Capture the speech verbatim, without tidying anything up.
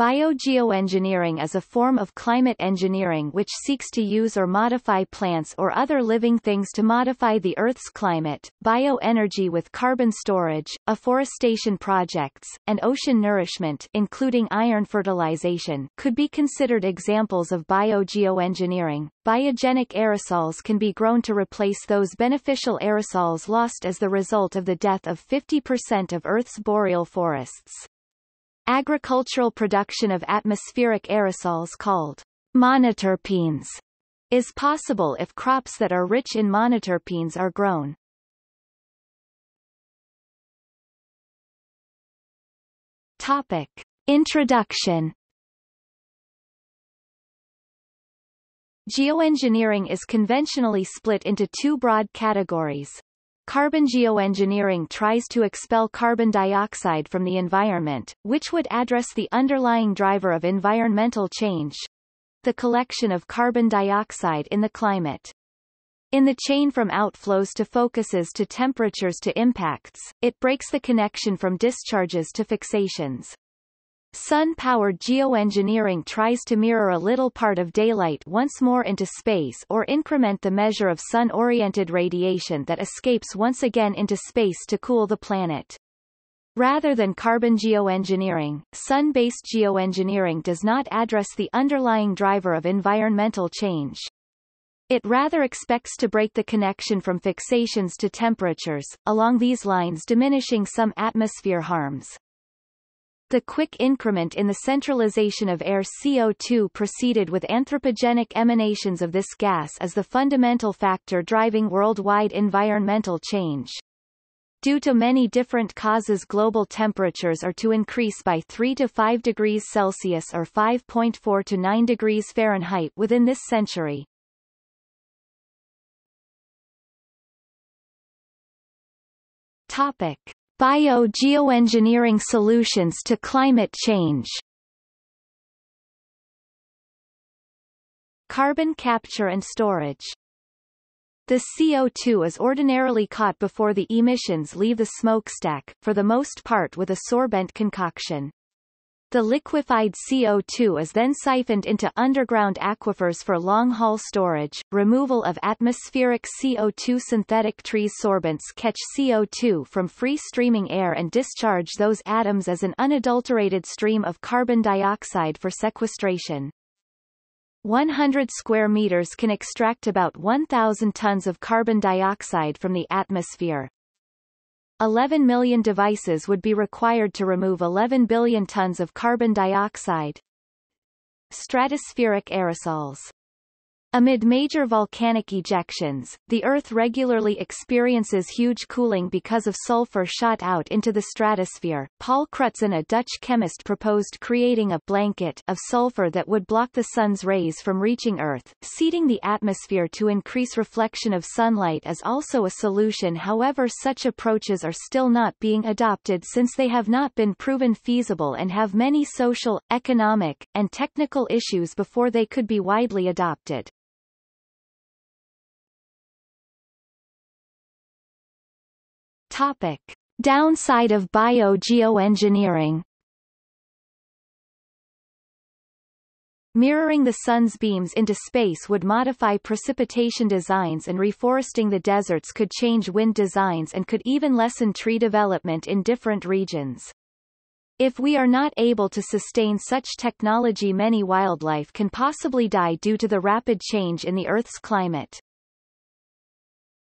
Biogeoengineering is a form of climate engineering which seeks to use or modify plants or other living things to modify the Earth's climate. Bioenergy with carbon storage, afforestation projects, and ocean nourishment, including iron fertilization, could be considered examples of biogeoengineering. Biogenic aerosols can be grown to replace those beneficial aerosols lost as the result of the death of fifty percent of Earth's boreal forests. Agricultural production of atmospheric aerosols called monoterpenes is possible if crops that are rich in monoterpenes are grown. Topic. Introduction. Geoengineering is conventionally split into two broad categories. Carbon geoengineering tries to expel carbon dioxide from the environment, which would address the underlying driver of environmental change, the collection of carbon dioxide in the climate. In the chain from outflows to focuses to temperatures to impacts, it breaks the connection from discharges to fixations. Sun-powered geoengineering tries to mirror a little part of daylight once more into space or increment the measure of sun-oriented radiation that escapes once again into space to cool the planet. Rather than carbon geoengineering, sun-based geoengineering does not address the underlying driver of environmental change. It rather expects to break the connection from fixations to temperatures, along these lines diminishing some atmosphere harms. The quick increment in the centralization of air C O two preceded with anthropogenic emanations of this gas as the fundamental factor driving worldwide environmental change. Due to many different causes, global temperatures are to increase by three to five degrees Celsius or five point four to nine degrees Fahrenheit within this century. Topic. Biogeoengineering solutions to climate change. Carbon capture and storage. The C O two is ordinarily caught before the emissions leave the smokestack, for the most part with a sorbent concoction. The liquefied C O two is then siphoned into underground aquifers for long-haul storage. Removal of atmospheric C O two. Synthetic trees. Sorbents catch C O two from free-streaming air and discharge those atoms as an unadulterated stream of carbon dioxide for sequestration. one hundred square meters can extract about one thousand tons of carbon dioxide from the atmosphere. eleven million devices would be required to remove eleven billion tons of carbon dioxide. Stratospheric aerosols. Amid major volcanic ejections, the Earth regularly experiences huge cooling because of sulfur shot out into the stratosphere. Paul Crutzen, a Dutch chemist, proposed creating a blanket of sulfur that would block the sun's rays from reaching Earth. Seeding the atmosphere to increase reflection of sunlight is also a solution, however such approaches are still not being adopted since they have not been proven feasible and have many social, economic, and technical issues before they could be widely adopted. Topic. Downside of biogeoengineering. Mirroring the sun's beams into space would modify precipitation designs, and reforesting the deserts could change wind designs and could even lessen tree development in different regions. If we are not able to sustain such technology, many wildlife can possibly die due to the rapid change in the Earth's climate.